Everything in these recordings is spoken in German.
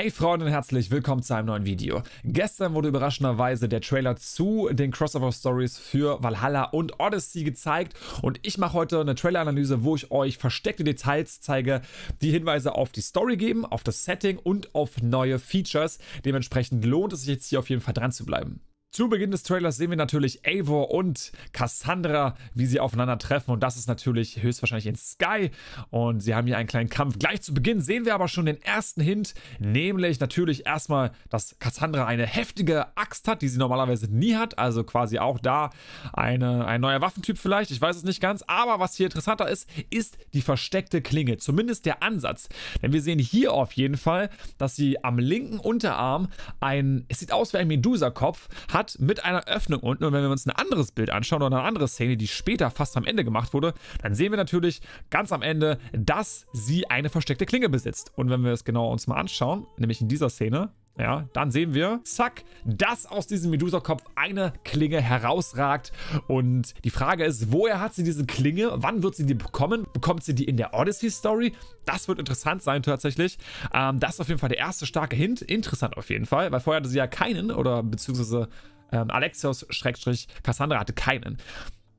Hey Freunde und herzlich willkommen zu einem neuen Video. Gestern wurde überraschenderweise der Trailer zu den Crossover-Stories für Valhalla und Odyssey gezeigt und ich mache heute eine Trailer-Analyse, wo ich euch versteckte Details zeige, die Hinweise auf die Story geben, auf das Setting und auf neue Features. Dementsprechend lohnt es sich jetzt hier auf jeden Fall dran zu bleiben. Zu Beginn des Trailers sehen wir natürlich Eivor und Cassandra, wie sie aufeinandertreffen, und das ist natürlich höchstwahrscheinlich in Skye und sie haben hier einen kleinen Kampf. Gleich zu Beginn sehen wir aber schon den ersten Hint, nämlich natürlich erstmal, dass Cassandra eine heftige Axt hat, die sie normalerweise nie hat, also quasi auch da ein neuer Waffentyp vielleicht, ich weiß es nicht ganz, aber was hier interessanter ist die versteckte Klinge, zumindest der Ansatz, denn wir sehen hier auf jeden Fall, dass sie am linken Unterarm es sieht aus wie ein Medusa-Kopf hat, mit einer Öffnung unten, und wenn wir uns ein anderes Bild anschauen oder eine andere Szene, die später fast am Ende gemacht wurde, dann sehen wir natürlich ganz am Ende, dass sie eine versteckte Klinge besitzt. Und wenn wir es genau uns mal anschauen, nämlich in dieser Szene, ja, dann sehen wir, zack, dass aus diesem Medusa-Kopf eine Klinge herausragt. Und die Frage ist, woher hat sie diese Klinge? Wann wird sie die bekommen? Bekommt sie die in der Odyssey-Story? Das wird interessant sein tatsächlich. Das ist auf jeden Fall der erste starke Hint. Interessant auf jeden Fall, weil vorher hatte sie ja keinen, oder beziehungsweise Alexios-Cassandra hatte keinen.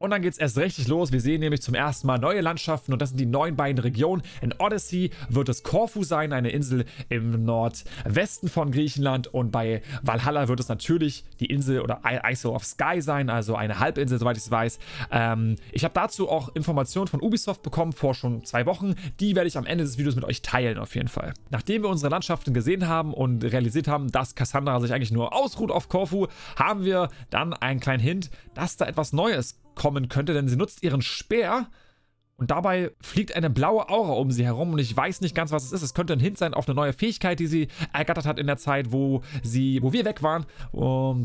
Und dann geht es erst richtig los. Wir sehen nämlich zum ersten Mal neue Landschaften, und das sind die neuen beiden Regionen. In Odyssey wird es Corfu sein, eine Insel im Nordwesten von Griechenland, und bei Valhalla wird es natürlich die Insel oder Isle of Skye sein, also eine Halbinsel, soweit ich es weiß. Ich habe dazu auch Informationen von Ubisoft bekommen, vor schon 2 Wochen. Die werde ich am Ende des Videos mit euch teilen, auf jeden Fall. Nachdem wir unsere Landschaften gesehen haben und realisiert haben, dass Cassandra sich eigentlich nur ausruht auf Corfu, haben wir dann einen kleinen Hint, dass da etwas Neues kommen könnte, denn sie nutzt ihren Speer und dabei fliegt eine blaue Aura um sie herum, und ich weiß nicht ganz, was es ist. Es könnte ein Hint sein auf eine neue Fähigkeit, die sie ergattert hat in der Zeit, wo wir weg waren.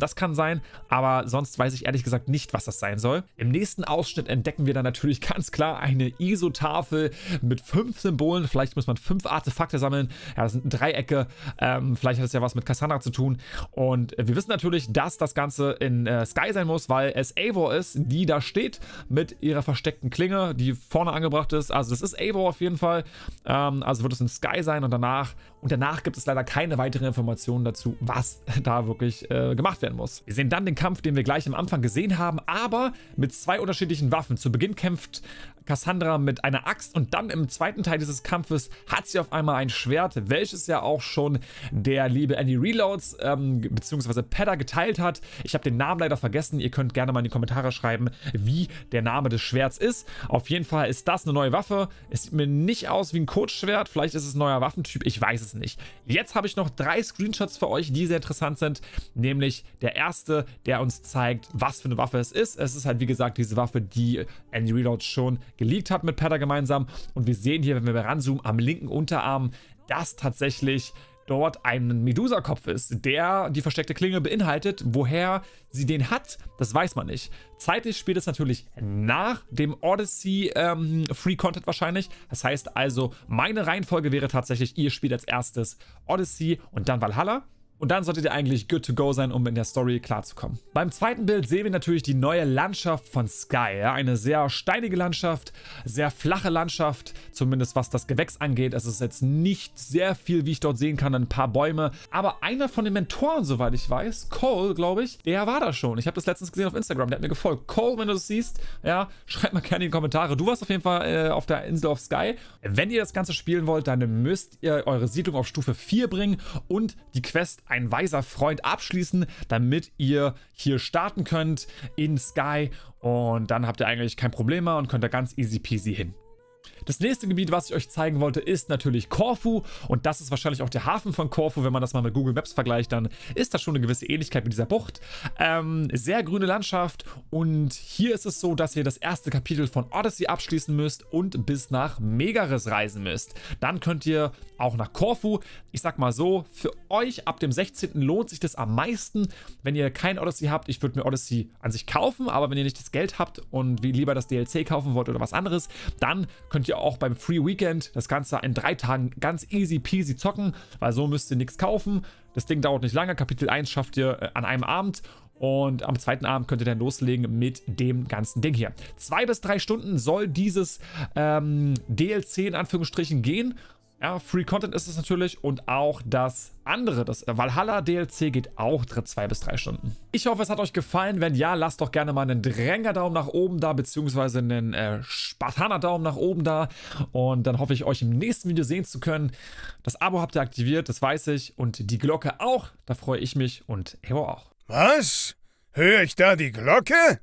Das kann sein, aber sonst weiß ich ehrlich gesagt nicht, was das sein soll. Im nächsten Ausschnitt entdecken wir dann natürlich ganz klar eine ISO-Tafel mit 5 Symbolen. Vielleicht muss man 5 Artefakte sammeln. Ja, das sind Dreiecke. Vielleicht hat es ja was mit Cassandra zu tun. Und wir wissen natürlich, dass das Ganze in Skye sein muss, weil es Eivor ist, die da steht mit ihrer versteckten Klinge, die vorne angebracht ist. Also das ist Eivor auf jeden Fall. Also wird es in Skye sein, und danach gibt es leider keine weiteren Informationen dazu, was da wirklich gemacht werden muss. Wir sehen dann den Kampf, den wir gleich am Anfang gesehen haben, aber mit 2 unterschiedlichen Waffen. Zu Beginn kämpft Cassandra mit einer Axt, und dann im zweiten Teil dieses Kampfes hat sie auf einmal ein Schwert, welches ja auch schon der liebe Andy Reloads bzw. Padda geteilt hat. Ich habe den Namen leider vergessen. Ihr könnt gerne mal in die Kommentare schreiben, wie der Name des Schwerts ist. Auf jeden Fall ist das eine neue Waffe. Es sieht mir nicht aus wie ein Kurzschwert. Vielleicht ist es ein neuer Waffentyp. Ich weiß es nicht. Jetzt habe ich noch 3 Screenshots für euch, die sehr interessant sind. Nämlich der erste, der uns zeigt, was für eine Waffe es ist. Es ist halt, wie gesagt, diese Waffe, die Andy Reloads schon geleakt hat mit Padda gemeinsam. Und wir sehen hier, wenn wir ranzoomen, am linken Unterarm, dass tatsächlich dort ein Medusa-Kopf ist, der die versteckte Klinge beinhaltet. Woher sie den hat, das weiß man nicht. Zeitlich spielt es natürlich nach dem Odyssey Free Content wahrscheinlich. Das heißt also, meine Reihenfolge wäre tatsächlich, ihr spielt als erstes Odyssey und dann Valhalla. Und dann solltet ihr eigentlich good to go sein, um in der Story klarzukommen. Beim zweiten Bild sehen wir natürlich die neue Landschaft von Skye. Ja? Eine sehr steinige Landschaft, sehr flache Landschaft, zumindest was das Gewächs angeht. Es ist jetzt nicht sehr viel, wie ich dort sehen kann, ein paar Bäume. Aber einer von den Mentoren, soweit ich weiß, Cole, glaube ich, der war da schon. Ich habe das letztens gesehen auf Instagram, der hat mir gefolgt. Cole, wenn du das siehst, ja, schreib mal gerne in die Kommentare. Du warst auf jeden Fall auf der Insel of Skye. Wenn ihr das Ganze spielen wollt, dann müsst ihr eure Siedlung auf Stufe 4 bringen und die Quest ein weiser Freund abschließen, damit ihr hier starten könnt in Skye, und dann habt ihr eigentlich kein Problem mehr und könnt da ganz easy peasy hin. Das nächste Gebiet, was ich euch zeigen wollte, ist natürlich Corfu, und das ist wahrscheinlich auch der Hafen von Corfu. Wenn man das mal mit Google Maps vergleicht, dann ist das schon eine gewisse Ähnlichkeit mit dieser Bucht. Sehr grüne Landschaft, und hier ist es so, dass ihr das erste Kapitel von Odyssey abschließen müsst und bis nach Megaris reisen müsst. Dann könnt ihr auch nach Corfu. Ich sag mal so, für euch ab dem 16. lohnt sich das am meisten, wenn ihr kein Odyssey habt. Ich würde mir Odyssey an sich kaufen, aber wenn ihr nicht das Geld habt und lieber das DLC kaufen wollt oder was anderes, dann könnt ihr auch beim Free Weekend das Ganze in 3 Tagen ganz easy peasy zocken, weil so müsst ihr nichts kaufen. Das Ding dauert nicht lange. Kapitel 1 schafft ihr an einem Abend, und am zweiten Abend könnt ihr dann loslegen mit dem ganzen Ding hier. 2 bis 3 Stunden soll dieses DLC in Anführungsstrichen gehen. Ja, Free Content ist es natürlich und auch das andere, das Valhalla DLC geht auch 2 bis 3 Stunden. Ich hoffe, es hat euch gefallen. Wenn ja, lasst doch gerne mal einen Dränger-Daumen nach oben da, beziehungsweise einen Spartaner-Daumen nach oben da. Und dann hoffe ich, euch im nächsten Video sehen zu können. Das Abo habt ihr aktiviert, das weiß ich. Und die Glocke auch, da freue ich mich und Eivor auch. Was? Höre ich da die Glocke?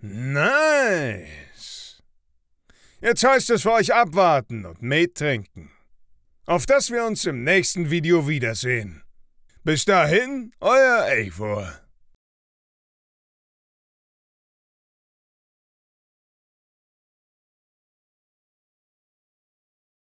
Nice. Jetzt heißt es für euch abwarten und Met trinken. Auf dass wir uns im nächsten Video wiedersehen. Bis dahin, euer Eivor.